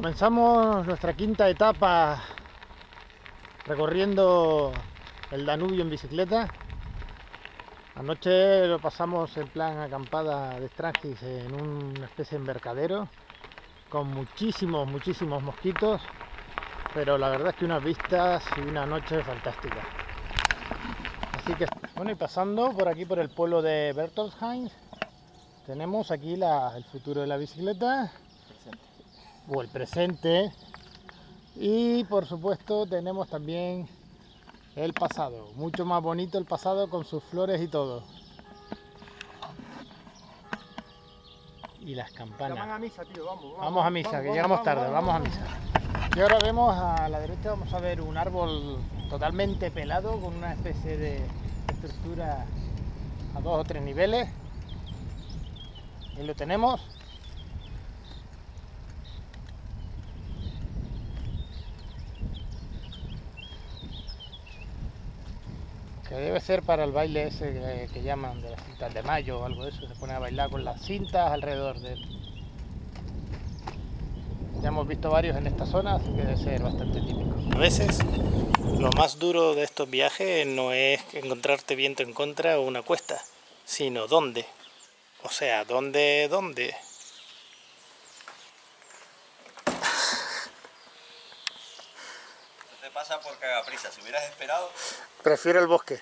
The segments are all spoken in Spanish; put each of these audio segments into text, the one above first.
Comenzamos nuestra quinta etapa recorriendo el Danubio en bicicleta. Anoche lo pasamos en plan acampada de Strangis en una especie de embarcadero con muchísimos mosquitos, pero la verdad es que unas vistas y una noche fantástica. Así que, bueno, y pasando por aquí por el pueblo de Bertoltzheim, tenemos aquí el futuro de la bicicleta, o el presente, y por supuesto tenemos también el pasado, mucho más bonito el pasado con sus flores y todo. Y las campanas. Vamos a misa, tío, vamos a misa, que llegamos tarde, vamos a misa. Y ahora vemos a la derecha, vamos a ver un árbol totalmente pelado con una especie de estructura a 2 o 3 niveles. Ahí lo tenemos. Que debe ser para el baile ese que llaman de las cintas de mayo o algo de eso, se pone a bailar con las cintas alrededor de él. Ya hemos visto varios en esta zona, así que debe ser bastante típico. A veces lo más duro de estos viajes no es encontrarte viento en contra o una cuesta, sino dónde. O sea, dónde. No te pasa por cagaprisa, si hubieras esperado. Prefiero el bosque.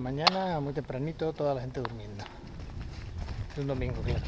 Mañana, muy tempranito, toda la gente durmiendo. Es un domingo, claro.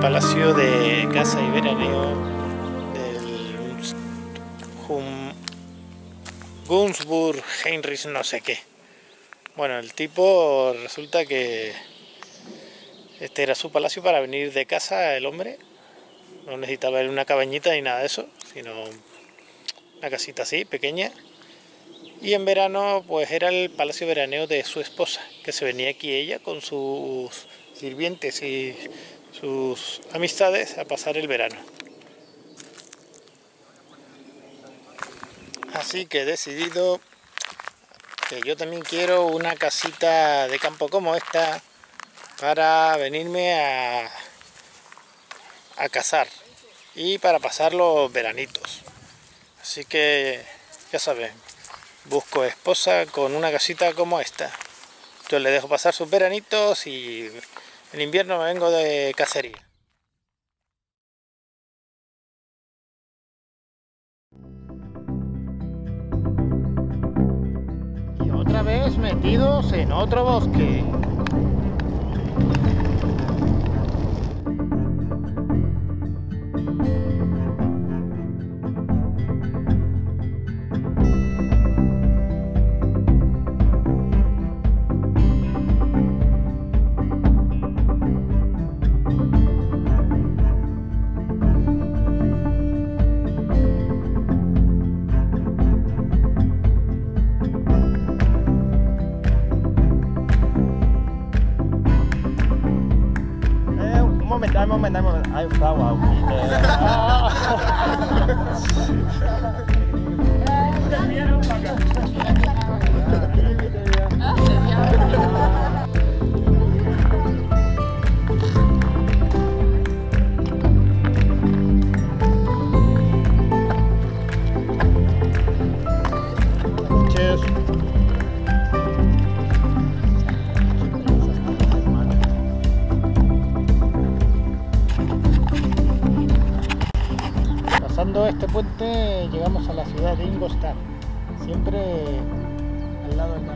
Palacio de Casa y Veraneo del Gunsburg Heinrich no sé qué. Bueno, el tipo resulta que este era su palacio para venir de casa el hombre. No necesitaba una cabañita ni nada de eso, sino una casita así, pequeña. Y en verano pues era el palacio veraneo de su esposa, que se venía aquí ella con sus sirvientes y sus amistades a pasar el verano. Así que he decidido que yo también quiero una casita de campo como esta para venirme a cazar y para pasar los veranitos. Así que ya saben, busco esposa con una casita como esta. Yo le dejo pasar sus veranitos y en invierno me vengo de cacería. Y otra vez metidos en otro bosque. That moment, I fell out. Pasando este puente llegamos a la ciudad de Ingolstadt, siempre al lado del mar.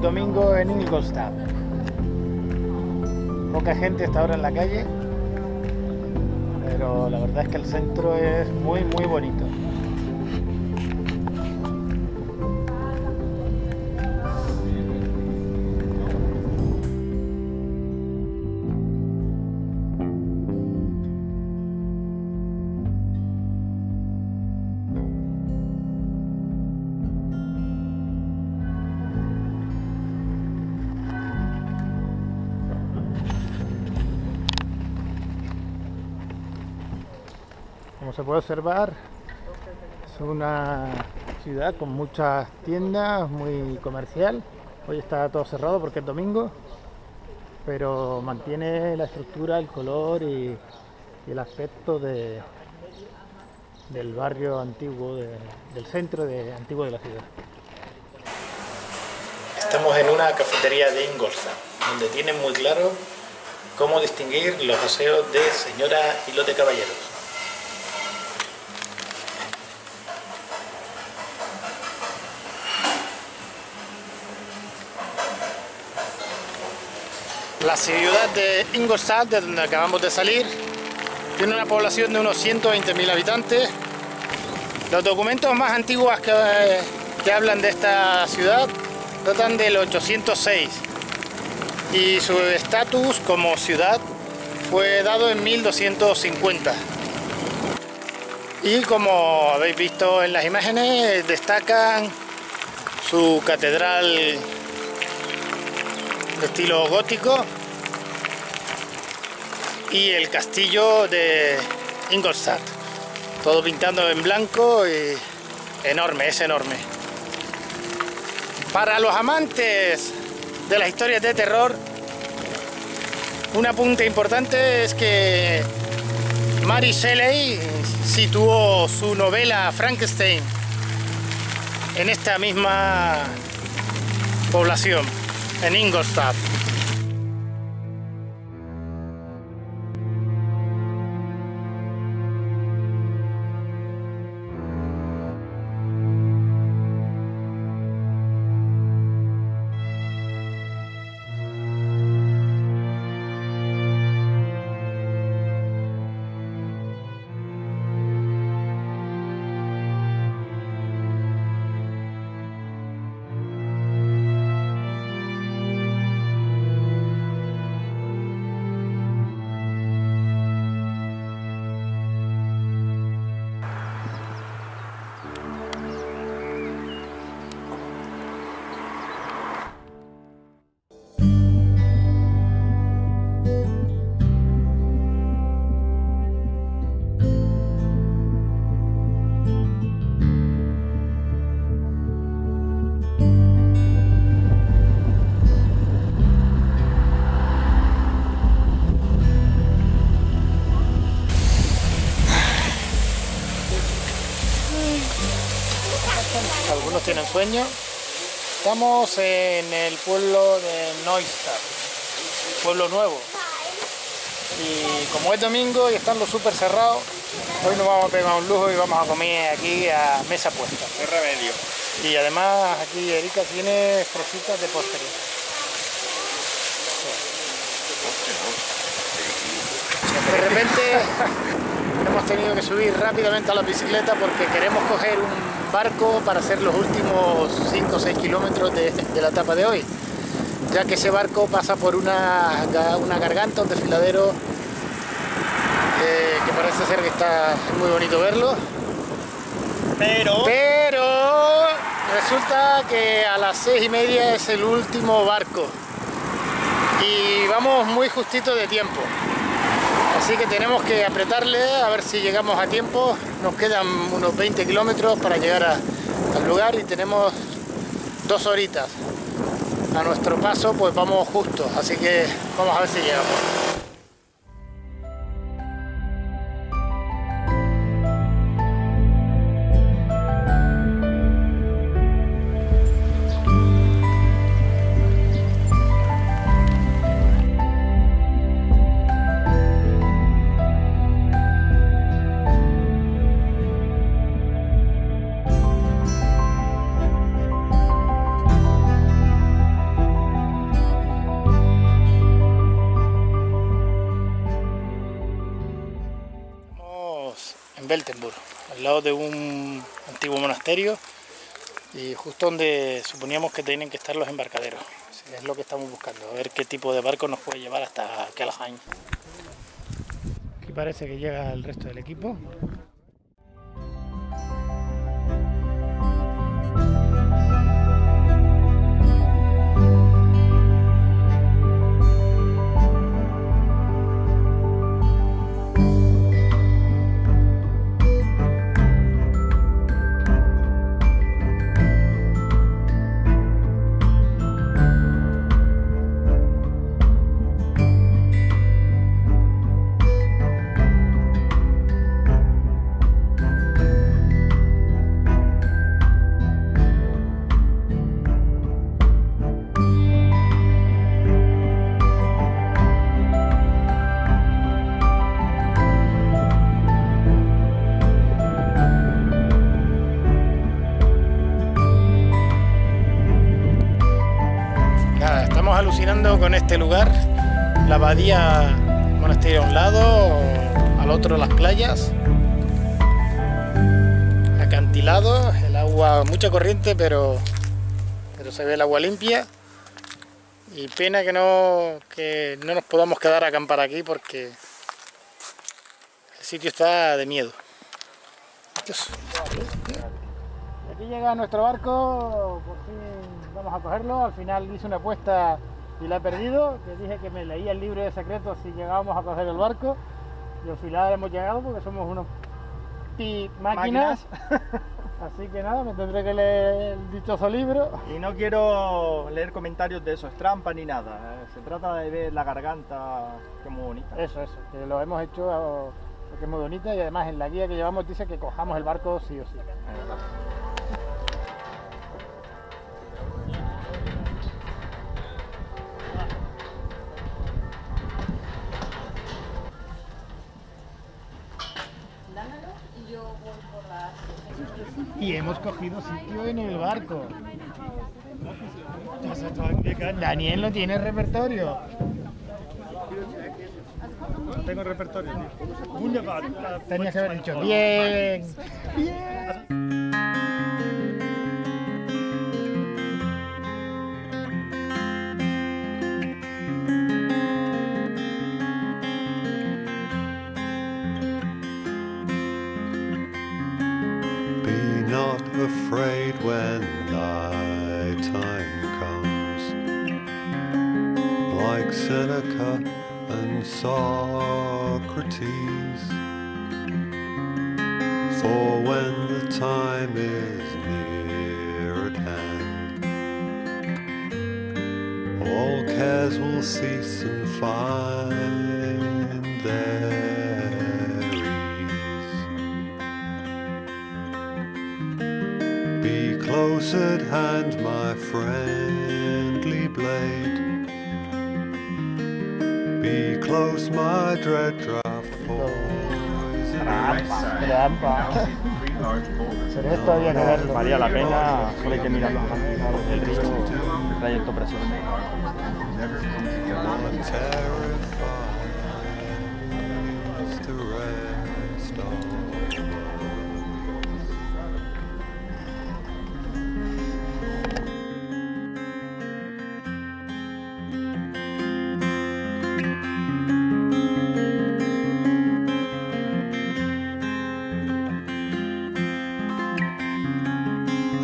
Domingo en Ingolstadt. Poca gente está ahora en la calle, pero la verdad es que el centro es muy bonito. Como se puede observar, es una ciudad con muchas tiendas, muy comercial. Hoy está todo cerrado porque es domingo, pero mantiene la estructura, el color y el aspecto del barrio antiguo, del centro antiguo de la ciudad. Estamos en una cafetería de Ingolstadt, donde tienen muy claro cómo distinguir los aseos de señora y los de caballeros. La ciudad de Ingolstadt, de donde acabamos de salir, tiene una población de unos 120.000 habitantes. Los documentos más antiguos que hablan de esta ciudad datan del 806 y su estatus como ciudad fue dado en 1250. Y como habéis visto en las imágenes, destacan su catedral de estilo gótico y el castillo de Ingolstadt, todo pintado en blanco y enorme, es enorme. Para los amantes de las historias de terror, un apunte importante es que Mary Shelley situó su novela Frankenstein en esta misma población, en Ingolstadt. Algunos tienen sueño. Estamos en el pueblo de Neustadt, pueblo nuevo. Y como es domingo y están los súper cerrados, hoy nos vamos a pegar un lujo y vamos a comer aquí a mesa puesta. Es remedio. Y además aquí Erika tiene fresitas de postre. Sí. De repente hemos tenido que subir rápidamente a la bicicleta porque queremos coger un barco para hacer los últimos 5 o 6 kilómetros de la etapa de hoy, ya que ese barco pasa por una garganta, un desfiladero que parece ser que está muy bonito verlo, pero resulta que a las 6:30 es el último barco y vamos muy justito de tiempo, así que tenemos que apretarle a ver si llegamos a tiempo. Nos quedan unos 20 kilómetros para llegar al lugar y tenemos 2 horitas. A nuestro paso pues vamos justos, así que vamos a ver si llegamos. Al lado de un antiguo monasterio y justo donde suponíamos que tienen que estar los embarcaderos. Es lo que estamos buscando, a ver qué tipo de barco nos puede llevar hasta Kalahain. Aquí parece que llega el resto del equipo. Alucinando con este lugar, la abadía, monasterio a un lado, al otro las playas, acantilados, el agua, mucha corriente, pero se ve el agua limpia. Y pena que no nos podamos quedar a acampar aquí porque el sitio está de miedo. Dios. Aquí llega nuestro barco, por fin vamos a cogerlo. Al final hice una apuesta y la he perdido, que dije que me leía el libro de secretos si llegábamos a coger el barco, y al final hemos llegado porque somos unos máquinas. Así que nada, me tendré que leer el dichoso libro. Y no quiero leer comentarios de eso, es trampa ni nada, se trata de ver la garganta, que es muy bonita. Eso, que lo hemos hecho, que es muy bonita, y además en la guía que llevamos dice que cojamos el barco sí o sí. Y hemos cogido sitio en el barco. Daniel no tiene repertorio. No tengo repertorio. Tenías que haber dicho bien. Bien. Afraid when thy time comes, like Seneca and Socrates, for when the time is near at hand, all cares will cease and find their close at hand, my friendly blade. Be close, my dread draft poison. Sería esto bien verlo. Valía la pena, solo hay que mirar el río, el trayecto precioso.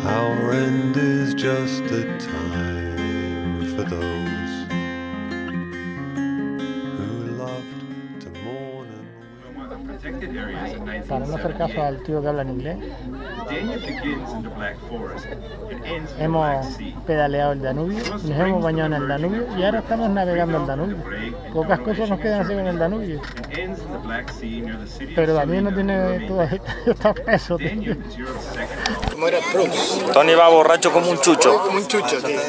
Our end is just a time for those who loved to mourn and para no hacer caso al tío que habla en inglés, hemos pedaleado el Danubio, nos hemos bañado en el Danubio y ahora estamos navegando el Danubio. Pocas cosas nos quedan así en el Danubio, pero también no tiene todos estos pesos. Tony va borracho como un chucho. Como un chucho, tío.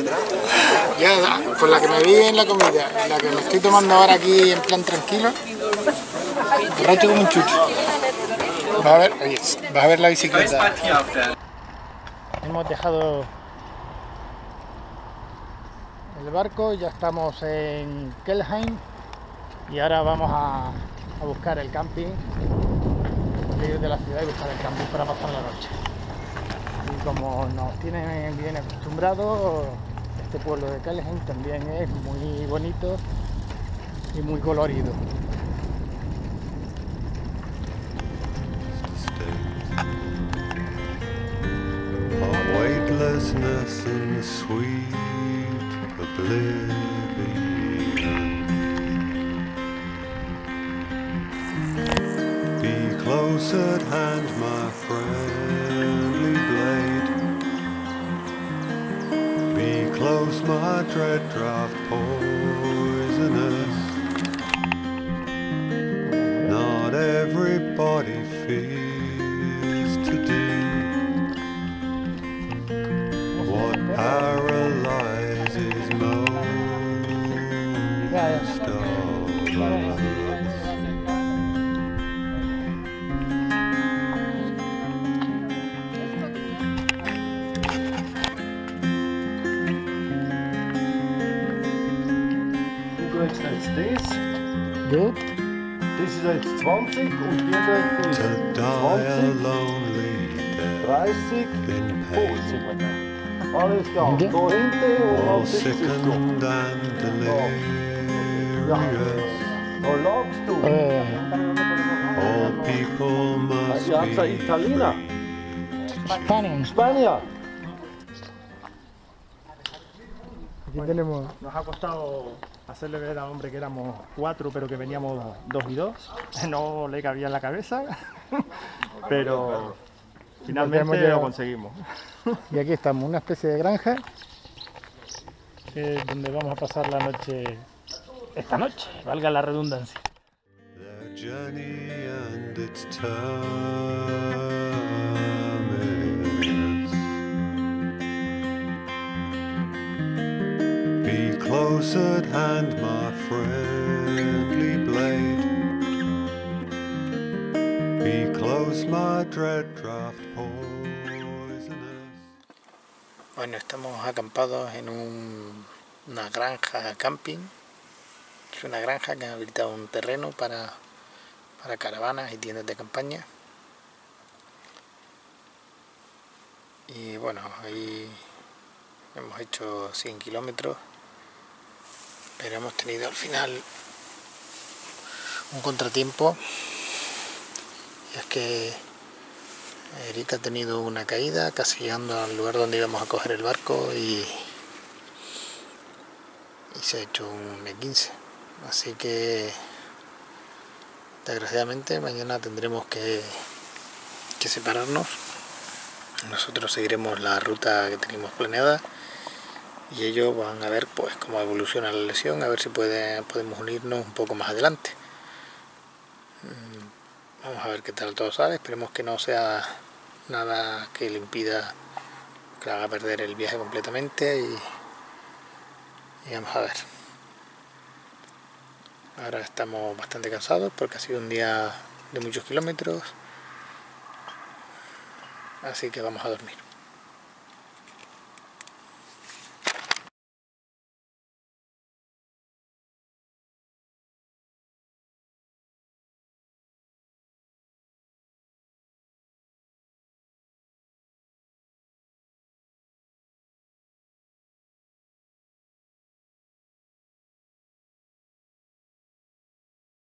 Ya, con la que me vi en la comida, la que me estoy tomando ahora aquí en plan tranquilo, borracho como un chucho. Vas a ver, oye, vas a ver la bicicleta. Hemos dejado el barco, ya estamos en Kelheim y ahora vamos a buscar el camping, salir de la ciudad y buscar el camping para pasar la noche. Y como nos tienen bien acostumbrados, este pueblo de Kelheim también es muy bonito y muy colorido. And sweet oblivion. Be close at hand, my friendly blade. Be close, my dread draught poisonous. Not everybody fears to do what paralyzes most of us. Du kriegst jetzt das. Ja. Das ist jetzt 20 und ihr kriegt das 20, 30, 50. Alles klar, da hinten und auf dich ist es gut. Ja, da lagst du. Ja, ich sage Italiener. Spanien. Spanier. Aquí tenemos. Nos ha costado hacerle ver al hombre que éramos 4, pero que veníamos 2 y 2. No le cabía en la cabeza, pero finalmente lo conseguimos. Y aquí estamos, una especie de granja donde vamos a pasar la noche, esta noche, valga la redundancia. Bueno, estamos acampados en una granja camping. Es una granja que ha habilitado un terreno para caravanas y tiendas de campaña. Y bueno, ahí hemos hecho 100 kilómetros, pero hemos tenido al final un contratiempo. Es que Erika ha tenido una caída casi llegando al lugar donde íbamos a coger el barco y se ha hecho un esguince. Así que desgraciadamente mañana tendremos que separarnos. Nosotros seguiremos la ruta que teníamos planeada y ellos van a ver pues cómo evoluciona la lesión, a ver si podemos unirnos un poco más adelante. Vamos a ver qué tal todo sale, esperemos que no sea nada que le impida, que haga perder el viaje completamente y vamos a ver. Ahora estamos bastante cansados porque ha sido un día de muchos kilómetros así que vamos a dormir.